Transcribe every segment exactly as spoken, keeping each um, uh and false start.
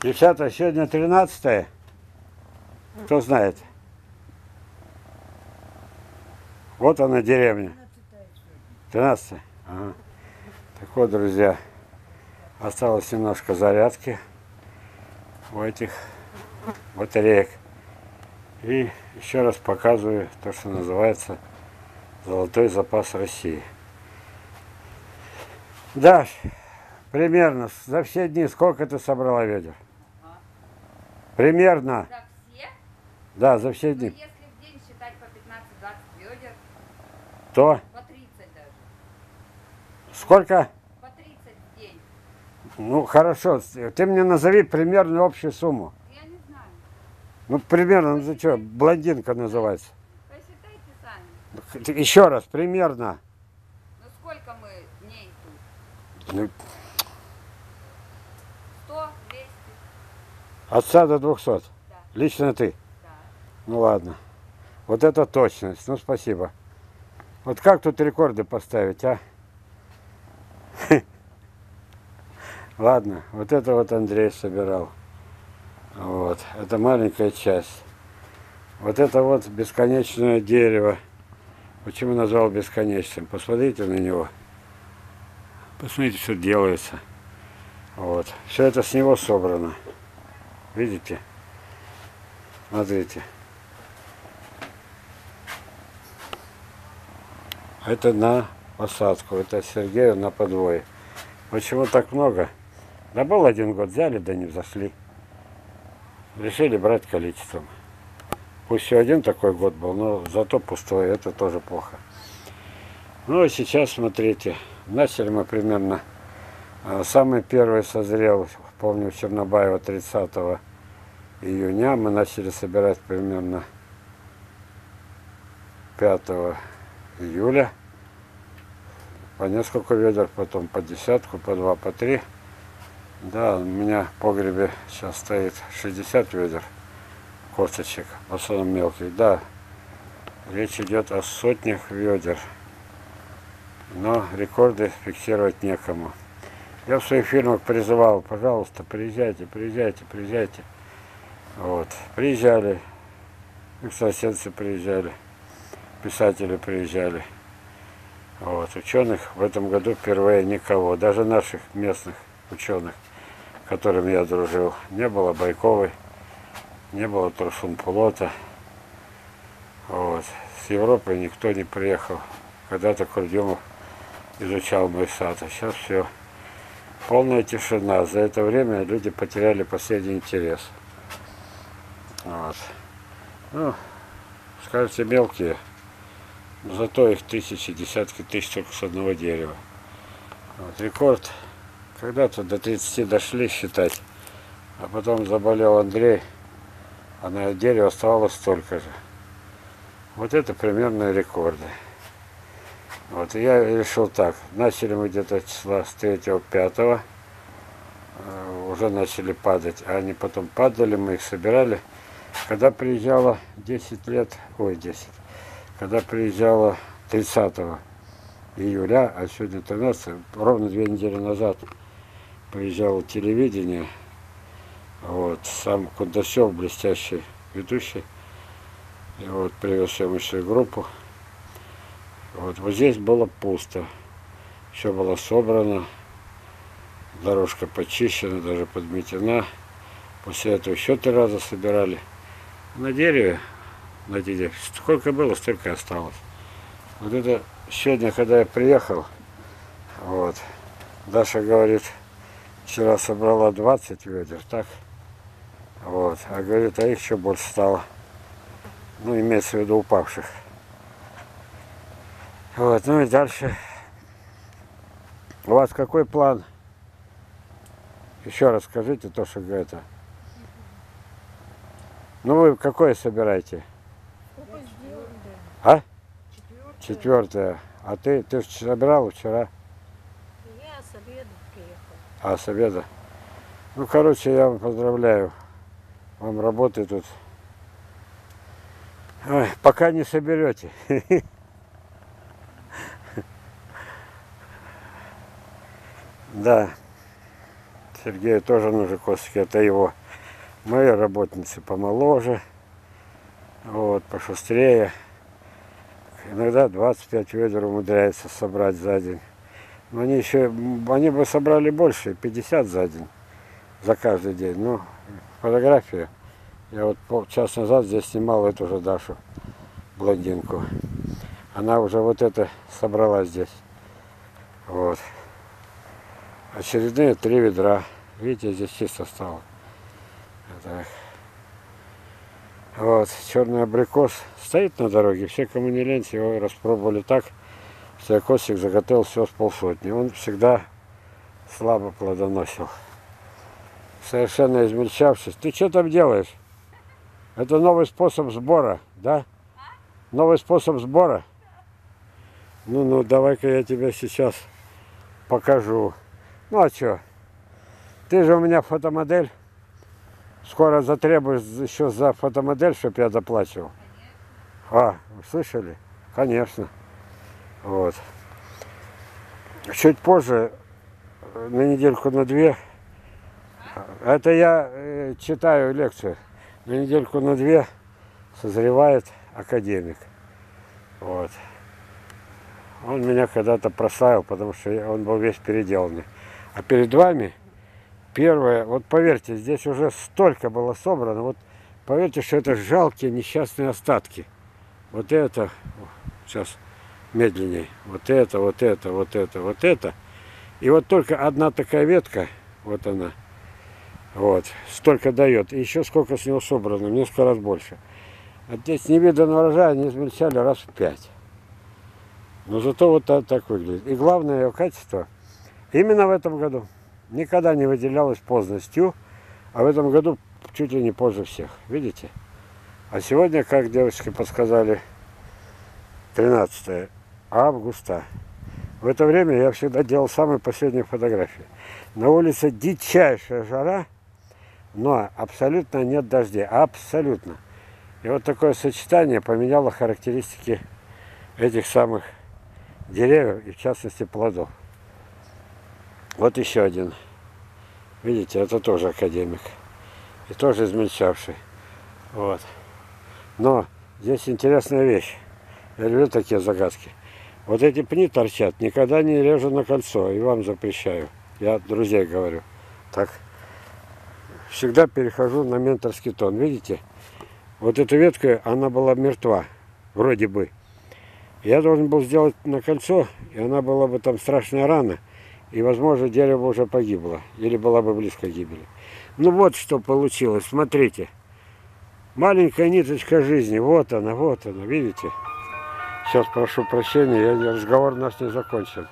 Девчата, сегодня тринадцатое. Кто знает? Вот она, деревня. тринадцатое. Ага. Так вот, друзья, осталось немножко зарядки у этих батареек. И еще раз показываю то, что называется «Золотой запас России». Да, примерно за все дни сколько ты собрала ведер? Примерно. За все? Да, за все дни. Ну, если в день считать по пятнадцать-двадцать ведер, то? По тридцать даже. Сколько? По тридцать в день. Ну, хорошо. Ты мне назови примерно общую сумму. Я не знаю. Ну, примерно, ну что, блондинка называется. Посчитайте сами. Еще раз, примерно. Ну, сколько мы дней тут? Ну, от ста до двухсот. Да. Лично ты? Да. Ну ладно. Вот это точность. Ну спасибо. Вот как тут рекорды поставить, а? Ладно. Вот это вот Андрей собирал. Вот. Это маленькая часть. Вот это вот бесконечное дерево. Почему назвал бесконечным? Посмотрите на него. Посмотрите, что делается. Вот. Все это с него собрано. Видите? Смотрите. Это на посадку. Это Сергею на подвое. Почему так много? Да был один год, взяли, да не взошли. Решили брать количеством. Пусть всего один такой год был, но зато пустой. Это тоже плохо. Ну и сейчас смотрите. Начали мы примерно... Самый первый созрел, помню, в Чернобаево тридцатого июня. Мы начали собирать примерно пятого июля. По несколько ведер, потом по десятку, по два, по три. Да, у меня в погребе сейчас стоит шестьдесят ведер косточек, в основном мелких. Да, речь идет о сотнях ведер, но рекорды фиксировать некому. Я в своих фильмах призывал, пожалуйста, приезжайте, приезжайте, приезжайте. Вот. Приезжали, экстрасенсы приезжали, писатели приезжали. Вот. Ученых в этом году впервые никого, даже наших местных ученых, с которыми я дружил. Не было Байковой, не было Трусун-Плота. Вот. С Европы никто не приехал. Когда-то Курдюмов изучал мой сад, а сейчас все. Полная тишина. За это время люди потеряли последний интерес. Вот. Ну, скажете, мелкие, но зато их тысячи, десятки тысяч только с одного дерева. Вот. Рекорд когда-то до тридцати дошли считать, а потом заболел Андрей, а на дерево оставалось столько же. Вот это примерно рекорды. Вот, и я решил так, начали мы где-то числа с третьего-пятого, э, уже начали падать, а они потом падали, мы их собирали. Когда приезжало десять лет, ой, десять, когда приезжало тридцатого июля, а сегодня тринадцатое, ровно две недели назад приезжало телевидение, вот, сам Кудасев, блестящий ведущий, и вот привез съемочную группу. Вот, вот здесь было пусто, все было собрано, дорожка почищена, даже подметена. После этого еще три раза собирали. На дереве, на дереве, сколько было, столько и осталось. Вот это сегодня, когда я приехал, вот, Даша говорит, вчера собрала двадцать ведер, так? Вот, а говорит, а их еще больше стало. Ну, имеется в виду упавших. Вот, ну и дальше. У вас какой план? Еще раз скажите то, что это. Ну вы какое собираете? А? Четвертое. Четвертое. А ты, ты же собирал вчера? Я с обеда приехала. А, с обеда? Ну, короче, я вам поздравляю. Вам работы тут. Ой, пока не соберете. Да, Сергею тоже Ножиковский, это его. Мои работницы помоложе, вот, пошустрее. Иногда двадцать пять ведер умудряется собрать за день. Но они еще, они бы собрали больше, пятьдесят за день, за каждый день. Ну, фотография. Я вот полчаса назад здесь снимал эту же Дашу, блондинку. Она уже вот это собрала здесь. Вот. Очередные три ведра. Видите, здесь чисто стало. Так. Вот, черный абрикос стоит на дороге, все, кому не лень, его распробовали так, что я косик заготовил все с полсотни. Он всегда слабо плодоносил, совершенно измельчавшись. Ты что там делаешь? Это новый способ сбора, да? Новый способ сбора? Ну-ну, давай-ка я тебе сейчас покажу. Ну а что? Ты же у меня фотомодель. Скоро затребуешь еще за фотомодель, чтобы я доплачивал. А, слышали? Конечно. Вот. Чуть позже, на недельку, на две, это я э, читаю лекцию, на недельку, на две созревает академик. Вот. Он меня когда-то прославил, потому что он был весь переделанный. А перед вами... Первое, вот поверьте, здесь уже столько было собрано, вот поверьте, что это жалкие несчастные остатки. Вот это, сейчас медленней, вот это, вот это, вот это, вот это. И вот только одна такая ветка, вот она, вот, столько дает. И еще сколько с него собрано, несколько раз больше. А здесь невиданного урожая они измельчали раз в пять. Но зато вот так выглядит. И главное ее качество именно в этом году. Никогда не выделялась поздностью, а в этом году чуть ли не позже всех. Видите? А сегодня, как девочки подсказали, тринадцатое августа. В это время я всегда делал самые последние фотографии. На улице дичайшая жара, но абсолютно нет дождей. Абсолютно. И вот такое сочетание поменяло характеристики этих самых деревьев и, в частности, плодов. Вот еще один. Видите, это тоже академик. И тоже измельчавший. Вот. Но здесь интересная вещь. Я люблю такие загадки. Вот эти пни торчат. Никогда не режу на кольцо. И вам запрещаю. Я друзей говорю. Так. Всегда перехожу на менторский тон. Видите? Вот эту ветку, она была мертва. Вроде бы. Я должен был сделать на кольцо. И она была бы там страшная рана. И, возможно, дерево уже погибло. Или была бы близко к гибели. Ну вот что получилось. Смотрите. Маленькая ниточка жизни. Вот она, вот она. Видите? Сейчас прошу прощения. Я, разговор у нас не закончен.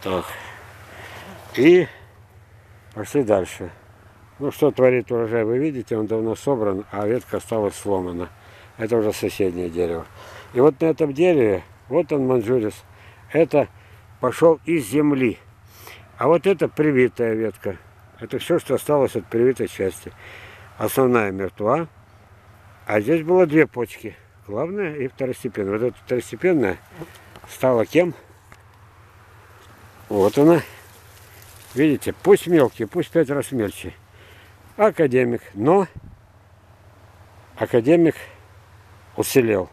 Так. И пошли дальше. Ну что творит урожай? Вы видите, он давно собран, а ветка осталась сломана. Это уже соседнее дерево. И вот на этом дереве, вот он, манжурис, это пошел из земли. А вот это привитая ветка. Это все, что осталось от привитой части. Основная мертва. А здесь было две почки. Главная и второстепенная. Вот эта второстепенная стала кем? Вот она. Видите, пусть мелкий, пусть пять раз мельче. Академик. Но академик... уцелел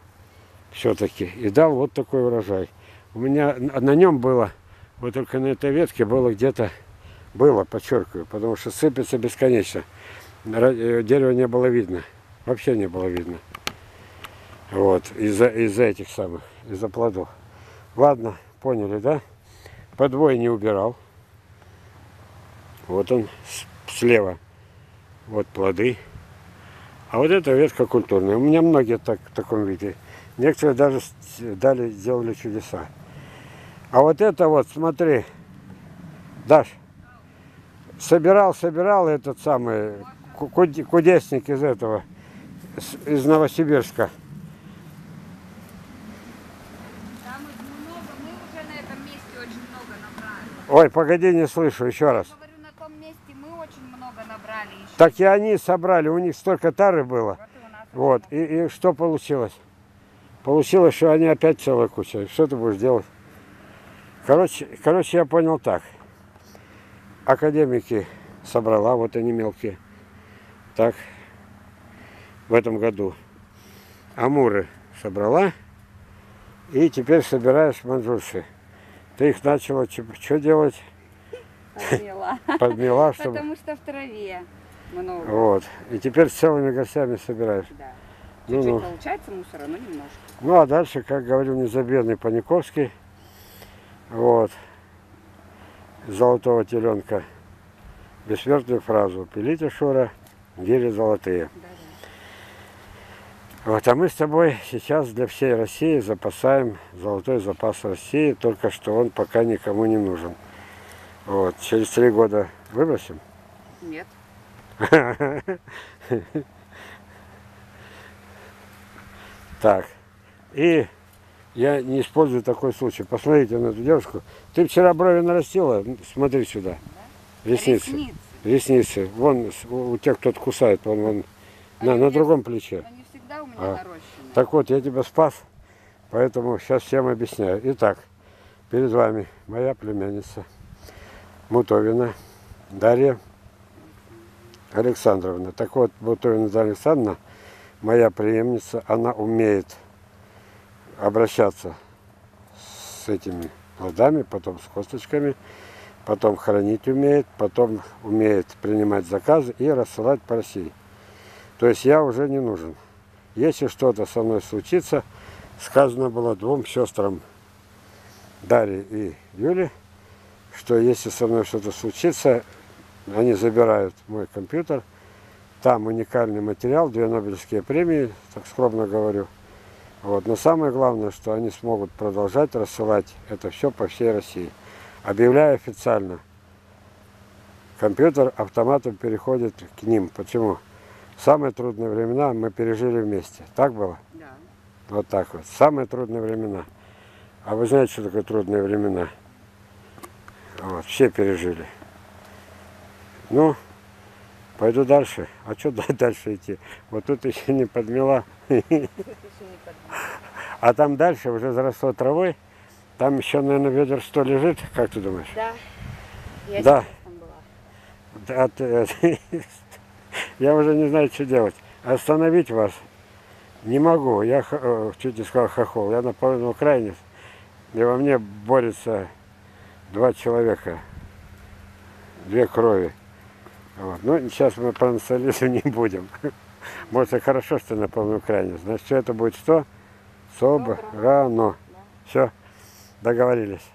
все-таки и дал вот такой урожай. У меня на нем было, вот только на этой ветке было где-то, было, подчеркиваю, потому что сыпется бесконечно. Дерево не было видно, вообще не было видно. Вот, из-за из-за этих самых, из-за плодов. Ладно, поняли, да? Подвой не убирал. Вот он, слева. Вот плоды. А вот эта ветка культурная. У меня многие так, в таком виде. Некоторые даже дали, сделали чудеса. А вот это вот, смотри, Даш, собирал, собирал этот самый кудесник из этого, из Новосибирска. Там много, мы уже на этом месте очень много набрали. Ой, погоди, не слышу, еще раз. Так и они собрали, у них столько тары было. Вот, и, и что получилось? Получилось, что они опять целая куча. Что ты будешь делать? Короче, короче, я понял так. Академики собрала, вот они мелкие. Так, в этом году. Амуры собрала. И теперь собираешь манжурсы. Ты их начала что делать? Подмела. Подмела, чтобы... Потому что в траве много. Вот. И теперь целыми гостями собираешь. Да. Ну, чуть-чуть получается мусора, но немножко. Ну, а дальше, как говорил незабвенный Паниковский, вот, золотого теленка, бессмертную фразу: «Пилите, Шура, гири золотые». Да, да. Вот, а мы с тобой сейчас для всей России запасаем золотой запас России, только что он пока никому не нужен. Вот, через три года выбросим? Нет. Так, и я не использую такой случай. Посмотрите на эту девушку. Ты вчера брови нарастила? Смотри сюда. Да? Ресницы. Ресницы. Ресницы. Вон у тех, кто-то кусает, вон, вон. На, на другом плече. Они всегда у меня а. нарощены. Так вот, я тебя спас, поэтому сейчас всем объясняю. Итак, перед вами моя племянница Мутовина Дарья Александровна. Так вот, Мутовина Дарья Александровна, моя преемница, она умеет обращаться с этими плодами, потом с косточками, потом хранить умеет, потом умеет принимать заказы и рассылать по России. То есть я уже не нужен. Если что-то со мной случится, сказано было двум сестрам Дарье и Юле, что если со мной что-то случится, они забирают мой компьютер. Там уникальный материал, две Нобелевские премии, так скромно говорю. Вот. Но самое главное, что они смогут продолжать рассылать это все по всей России. Объявляю официально, компьютер автоматом переходит к ним. Почему? Самые трудные времена мы пережили вместе. Так было? Да. Вот так вот. Самые трудные времена. А вы знаете, что такое трудные времена? Вот. Все пережили. Ну... Пойду дальше. А что дальше идти? Вот тут еще не подмела. А там дальше уже заросло травой. Там еще, наверное, ведер сто лежит. Как ты думаешь? Да. Я да. Там была. Да. Я уже не знаю, что делать. Остановить вас не могу. Я чуть не сказал хохол. Я наполовину украинец. И во мне борются два человека. Две крови. Вот. Ну, сейчас мы про национализм не будем. Может, и хорошо, что на полную крайне. Значит, все это будет что? Собрано. Да. Все, договорились.